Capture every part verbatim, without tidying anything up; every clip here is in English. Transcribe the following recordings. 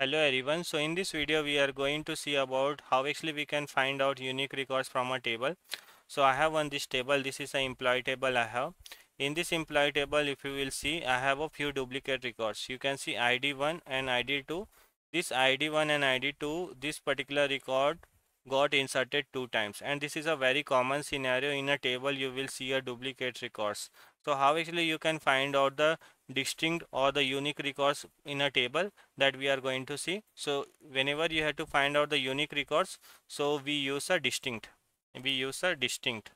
Hello everyone. So in this video we are going to see about how actually we can find out unique records from a table. So I have on this table, this is an employee table I have. In this employee table, if you will see, I have a few duplicate records. You can see I D one and I D two. This I D one and I D two, this particular record got inserted two times, and this is a very common scenario. In a table you will see a duplicate records. So how actually you can find out the distinct or the unique records in a table, that we are going to see. So whenever you have to find out the unique records, so we use a distinct. We use a distinct.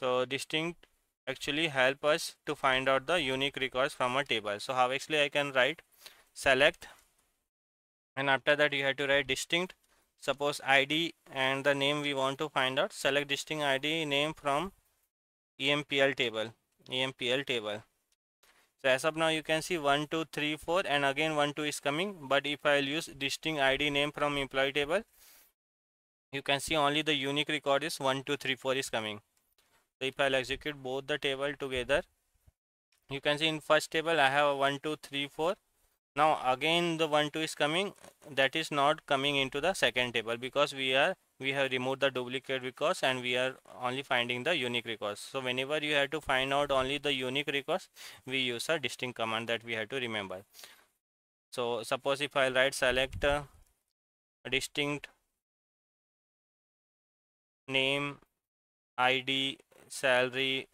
So distinct actually help us to find out the unique records from a table. So how actually I can write select, and after that you have to write distinct. Suppose I D and the name we want to find out. Select distinct I D name from E M P L table. E M P L table. So as of now you can see one two three four, and again one two is coming, but if I will use distinct I D name from employee table, you can see only the unique record is one two three four is coming. So if I will execute both the table together, you can see in first table I have one two three four. Now again the one two is coming, that is not coming into the second table, because we are we have removed the duplicate records and we are only finding the unique records. So whenever you have to find out only the unique records, we use a distinct command, that we have to remember. So suppose if I write select uh, distinct name, I D, salary,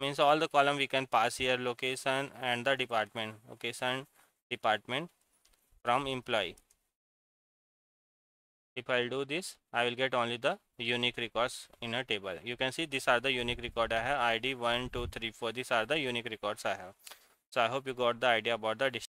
means all the column we can pass here, location and the department, location department from employee. If I will do this, I will get only the unique records in a table. You can see these are the unique record I have. I D one, two, three, four. These are the unique records I have. So I hope you got the idea about the distinct.